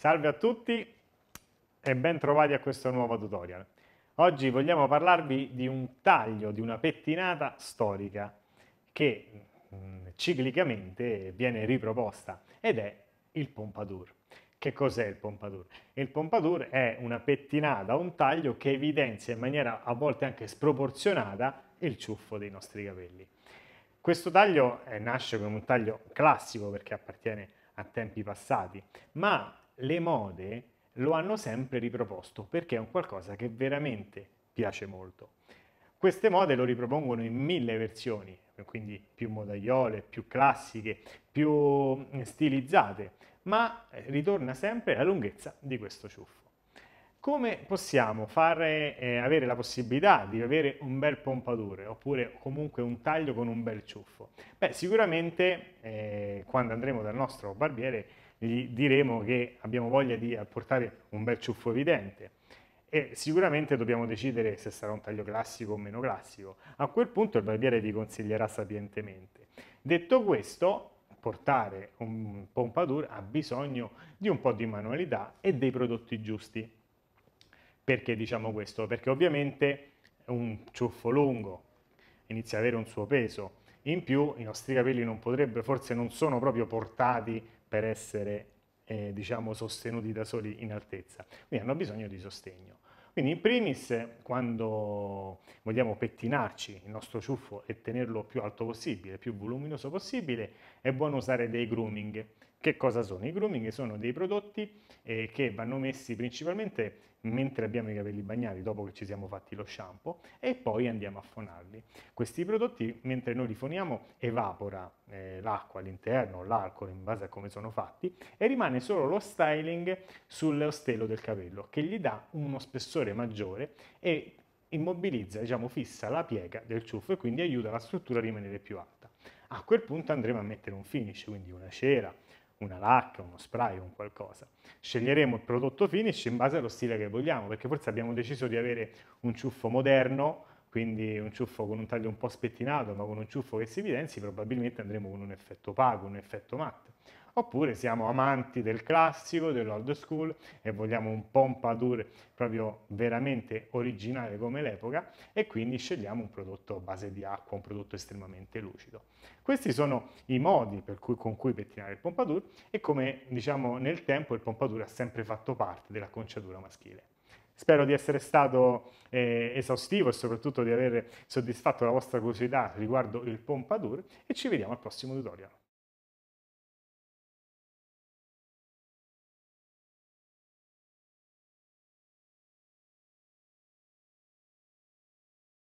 Salve a tutti e ben trovati a questo nuovo tutorial. Oggi vogliamo parlarvi di un taglio, di una pettinata storica che ciclicamente viene riproposta ed è il pompadour. Che cos'è il pompadour? Il pompadour è una pettinata, un taglio che evidenzia in maniera a volte anche sproporzionata il ciuffo dei nostri capelli. Questo taglio nasce come un taglio classico perché appartiene a tempi passati, ma le mode lo hanno sempre riproposto perché è un qualcosa che veramente piace molto. Queste mode lo ripropongono in mille versioni, quindi più modaiole, più classiche, più stilizzate, ma ritorna sempre la lunghezza di questo ciuffo. Come possiamo avere la possibilità di avere un bel pompadour oppure comunque un taglio con un bel ciuffo? Beh, sicuramente quando andremo dal nostro barbiere gli diremo che abbiamo voglia di portare un bel ciuffo evidente e sicuramente dobbiamo decidere se sarà un taglio classico o meno classico. A quel punto il barbiere vi consiglierà sapientemente. Detto questo, portare un pompadour ha bisogno di un po' di manualità e dei prodotti giusti. Perché diciamo questo? Perché ovviamente un ciuffo lungo inizia ad avere un suo peso, in più i nostri capelli forse non sono proprio portati per essere sostenuti da soli in altezza, quindi hanno bisogno di sostegno. Quindi in primis, quando vogliamo pettinarci il nostro ciuffo e tenerlo più alto possibile, più voluminoso possibile, è buono usare dei grooming. Che cosa sono? I grooming sono dei prodotti che vanno messi principalmente mentre abbiamo i capelli bagnati, dopo che ci siamo fatti lo shampoo, e poi andiamo a fonarli. Questi prodotti, mentre noi li foniamo, evapora l'acqua all'interno, l'alcol, in base a come sono fatti, e rimane solo lo styling sullo stelo del capello, che gli dà uno spessore maggiore e immobilizza, fissa la piega del ciuffo e quindi aiuta la struttura a rimanere più alta. A quel punto andremo a mettere un finish, quindi una cera, una lacca, uno spray, un qualcosa. Sceglieremo il prodotto finish in base allo stile che vogliamo, perché forse abbiamo deciso di avere un ciuffo moderno, quindi un ciuffo con un taglio un po' spettinato, ma con un ciuffo che si evidenzi, probabilmente andremo con un effetto opaco, un effetto matte. Oppure siamo amanti del classico, dell'old school, e vogliamo un pompadour proprio veramente originale come l'epoca, e quindi scegliamo un prodotto a base di acqua, un prodotto estremamente lucido. Questi sono i modi con cui pettinare il pompadour e come nel tempo il pompadour ha sempre fatto parte dell'acconciatura maschile. Spero di essere stato esaustivo e soprattutto di aver soddisfatto la vostra curiosità riguardo il pompadour e ci vediamo al prossimo tutorial.